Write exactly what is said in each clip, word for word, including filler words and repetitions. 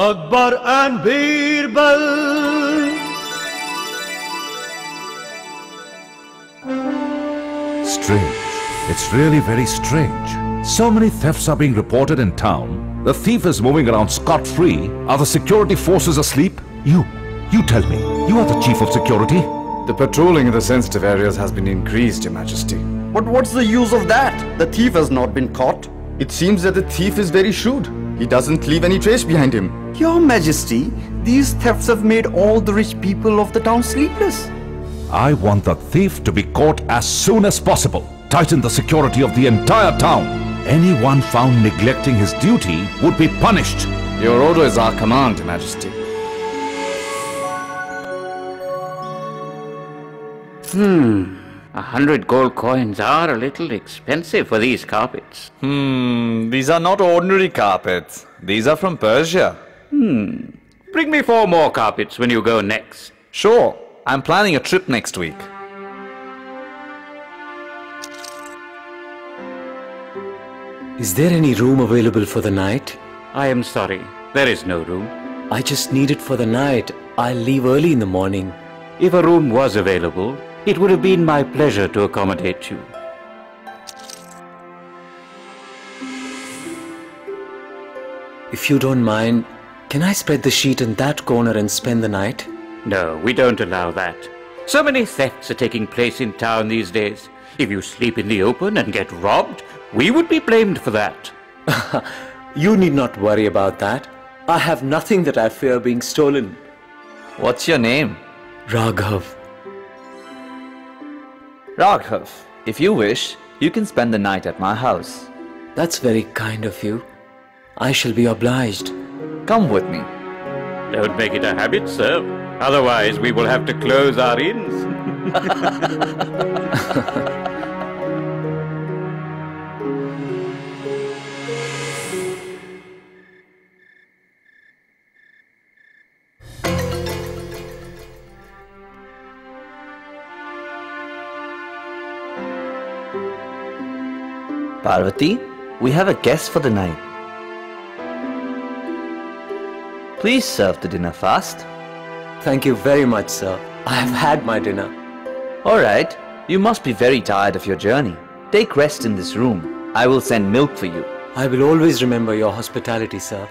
Akbar and Birbal. Strange. It's really very strange. So many thefts are being reported in town. The thief is moving around scot-free. Are the security forces asleep? You, you tell me. You are the chief of security. The patrolling in the sensitive areas has been increased, Your Majesty. But what's the use of that? The thief has not been caught. It seems that the thief is very shrewd. He doesn't leave any trace behind him. Your Majesty, these thefts have made all the rich people of the town sleepless. I want the thief to be caught as soon as possible. Tighten the security of the entire town. Anyone found neglecting his duty would be punished. Your order is our command, Your Majesty. Hmm. A hundred gold coins are a little expensive for these carpets. Hmm, these are not ordinary carpets. These are from Persia. Hmm. Bring me four more carpets when you go next. Sure. I'm planning a trip next week. Is there any room available for the night? I am sorry. There is no room. I just need it for the night. I'll leave early in the morning. If a room was available, it would have been my pleasure to accommodate you. If you don't mind, can I spread the sheet in that corner and spend the night? No, we don't allow that. So many thefts are taking place in town these days. If you sleep in the open and get robbed, we would be blamed for that. You need not worry about that. I have nothing that I fear being stolen. What's your name? Raghav. Raghav, if you wish, you can spend the night at my house. That's very kind of you. I shall be obliged. Come with me. Don't make it a habit, sir. Otherwise, we will have to close our inns. Parvati, we have a guest for the night. Please serve the dinner fast. Thank you very much, sir. I have had my dinner. Alright, you must be very tired of your journey. Take rest in this room. I will send milk for you. I will always remember your hospitality, sir.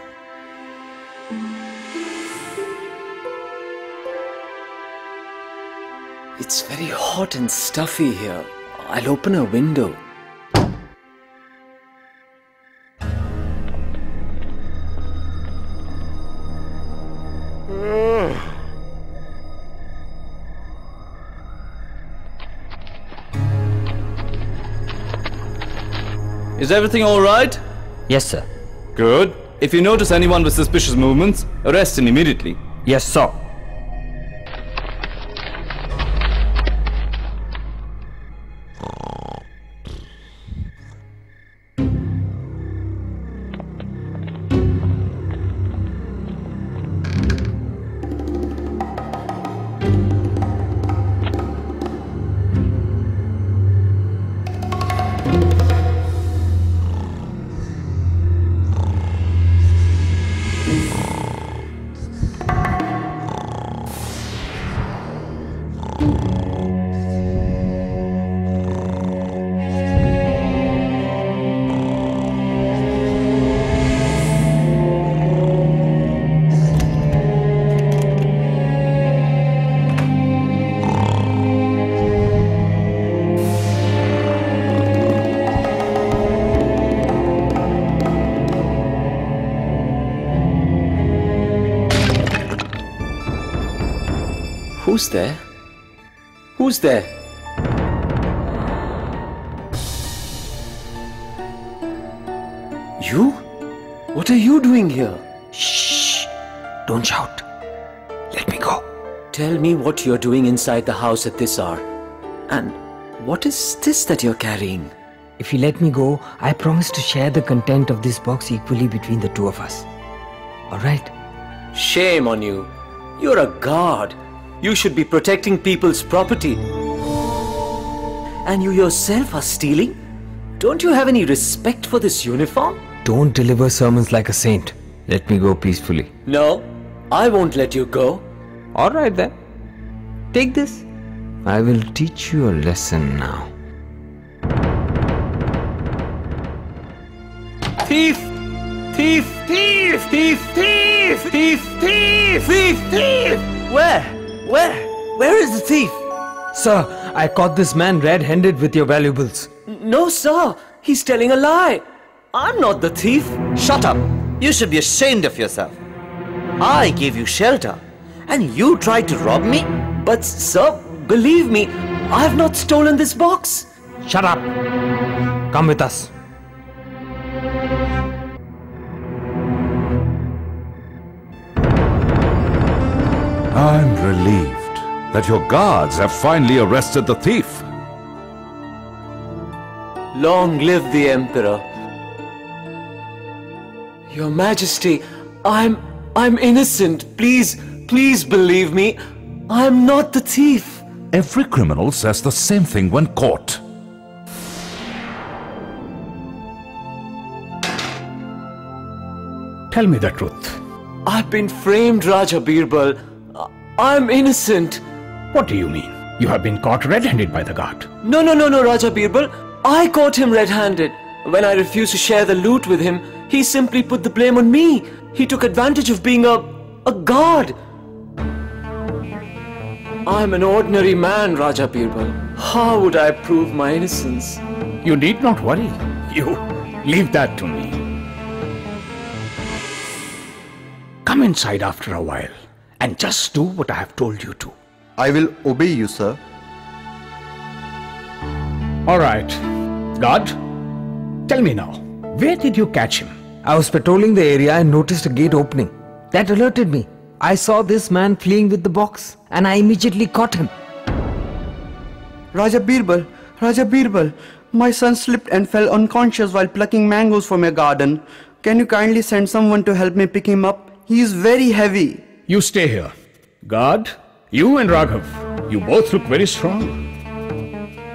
It's very hot and stuffy here. I'll open a window. Is everything all right? Yes, sir. Good. If you notice anyone with suspicious movements, arrest him immediately. Yes, sir. Who's there? Who's there? You? What are you doing here? Shh! Don't shout. Let me go. Tell me what you're doing inside the house at this hour. And what is this that you're carrying? If you let me go, I promise to share the content of this box equally between the two of us. Alright? Shame on you. You're a guard. You should be protecting people's property. And you yourself are stealing? Don't you have any respect for this uniform? Don't deliver sermons like a saint. Let me go peacefully. No, I won't let you go. Alright then. Take this. I will teach you a lesson now. Thief! Thief! Thief! Thief! Thief! Thief! Thief! Thief! Thief! Where? Where? Where is the thief? Sir, I caught this man red-handed with your valuables. No, sir. He's telling a lie. I'm not the thief. Shut up. You should be ashamed of yourself. I gave you shelter, and you tried to rob me? But, sir, believe me, I've not stolen this box. Shut up. Come with us. I'm relieved that your guards have finally arrested the thief. Long live the Emperor. Your Majesty, I'm... I'm innocent. Please, please believe me. I'm not the thief. Every criminal says the same thing when caught. Tell me the truth. I've been framed, Raja Birbal. I'm innocent. What do you mean? You have been caught red-handed by the guard. No, no, no, no, Raja Birbal. I caught him red-handed. When I refused to share the loot with him, he simply put the blame on me. He took advantage of being a... a guard. I'm an ordinary man, Raja Birbal. How would I prove my innocence? You need not worry. You leave that to me. Come inside after a while and just do what I have told you to. I will obey you, sir. All right. Guard, tell me now, where did you catch him? I was patrolling the area and noticed a gate opening. That alerted me. I saw this man fleeing with the box and I immediately caught him. Raja Birbal, Raja Birbal, my son slipped and fell unconscious while plucking mangoes from your garden. Can you kindly send someone to help me pick him up? He is very heavy. You stay here. Guard, you and Raghav, you both look very strong.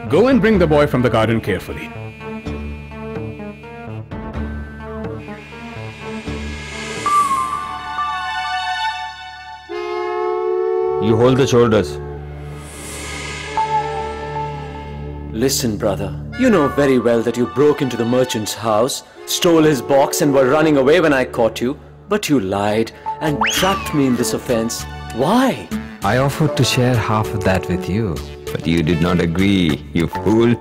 Go and bring the boy from the garden carefully. You hold the shoulders. Listen, brother. You know very well that you broke into the merchant's house, stole his box and were running away when I caught you. But you lied and trapped me in this offense. Why? I offered to share half of that with you. But you did not agree, you fool.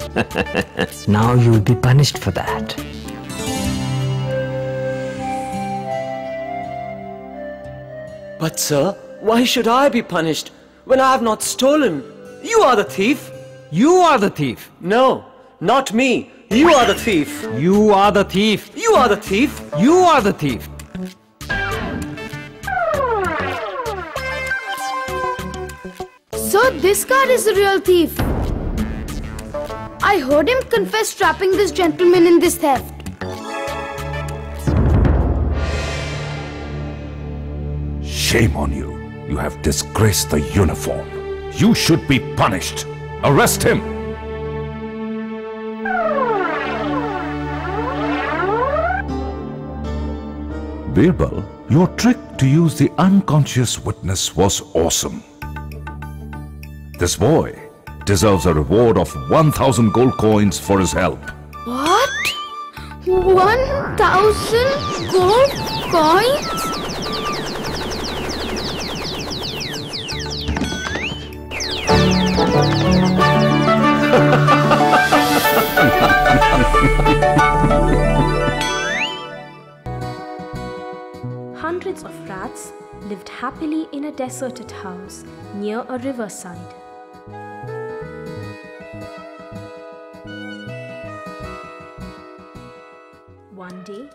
Now you will be punished for that. But sir, why should I be punished when I have not stolen? You are the thief. You are the thief. No, not me. You are the thief. You are the thief. You are the thief. You are the thief. So this guard is the real thief. I heard him confess trapping this gentleman in this theft. Shame on you. You have disgraced the uniform. You should be punished. Arrest him. Birbal, your trick to use the unconscious witness was awesome. This boy deserves a reward of one thousand gold coins for his help. What? one thousand gold coins? Hundreds of rats lived happily in a deserted house near a riverside. One day,